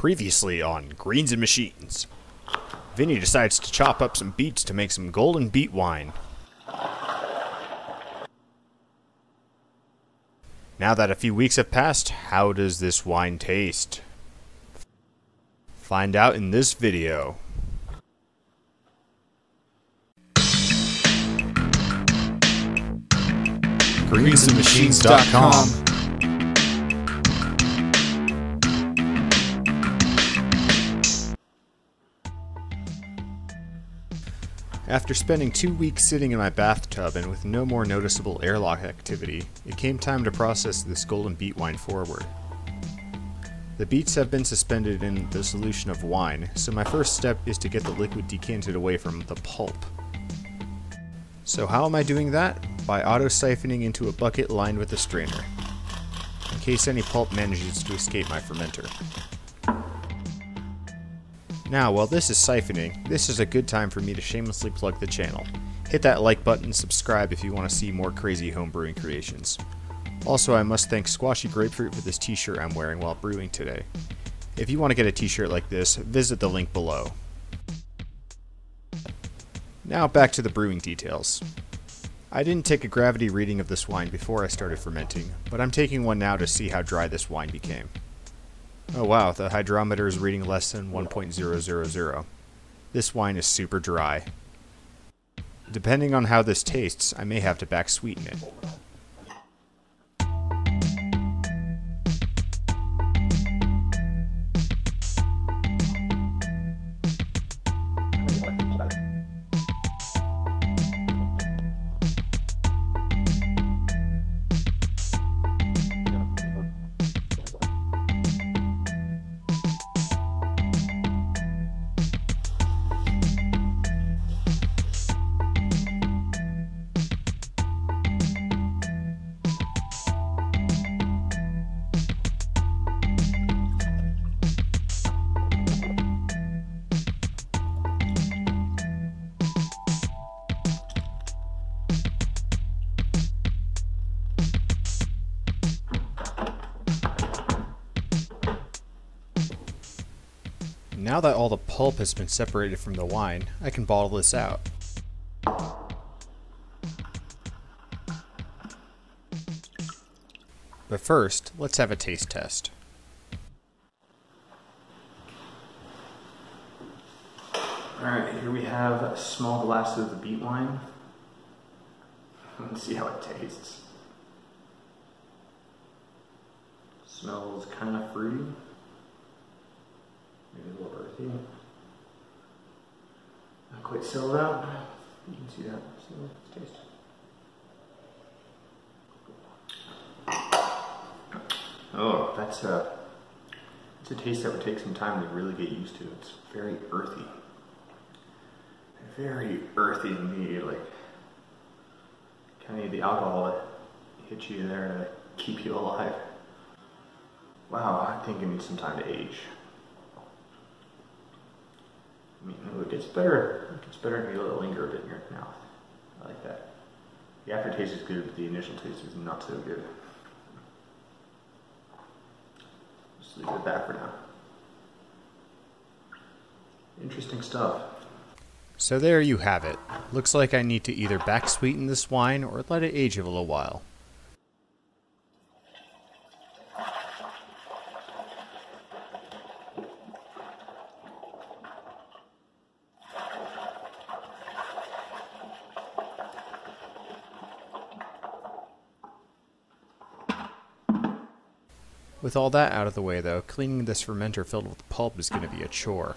Previously on Greens and Machines, Vinny decides to chop up some beets to make some golden beet wine. Now that a few weeks have passed, how does this wine taste? Find out in this video. GreensandMachines.com. After spending 2 weeks sitting in my bathtub and with no more noticeable airlock activity, it came time to process this golden beet wine forward. The beets have been suspended in the solution of wine, so my first step is to get the liquid decanted away from the pulp. So how am I doing that? By auto-siphoning into a bucket lined with a strainer, in case any pulp manages to escape my fermenter. Now, while this is siphoning, this is a good time for me to shamelessly plug the channel. Hit that like button and subscribe if you want to see more crazy homebrewing creations. Also, I must thank Squashy Grapefruit for this t-shirt I'm wearing while brewing today. If you want to get a t-shirt like this, visit the link below. Now back to the brewing details. I didn't take a gravity reading of this wine before I started fermenting, but I'm taking one now to see how dry this wine became. Oh wow, the hydrometer is reading less than 1.000. This wine is super dry. Depending on how this tastes, I may have to back sweeten it. Now that all the pulp has been separated from the wine, I can bottle this out. But first, let's have a taste test. Alright, here we have a small glass of the beet wine. Let's see how it tastes. Smells kind of fruity. Maybe a little earthy. Not quite sealed out. You can see that. See what it's tasting. Oh, that's it's a taste that would take some time to really get used to. It's very earthy. Very earthy indeed. Like, kind of need the alcohol to hit you there to keep you alive. Wow, I think it needs some time to age. I mean, it gets better. It gets better if you let it linger a bit in your mouth. I like that. The aftertaste is good, but the initial taste is not so good. Just leave it at that for now. Interesting stuff. So there you have it. Looks like I need to either back sweeten this wine or let it age a little while. With all that out of the way though, cleaning this fermenter filled with pulp is going to be a chore.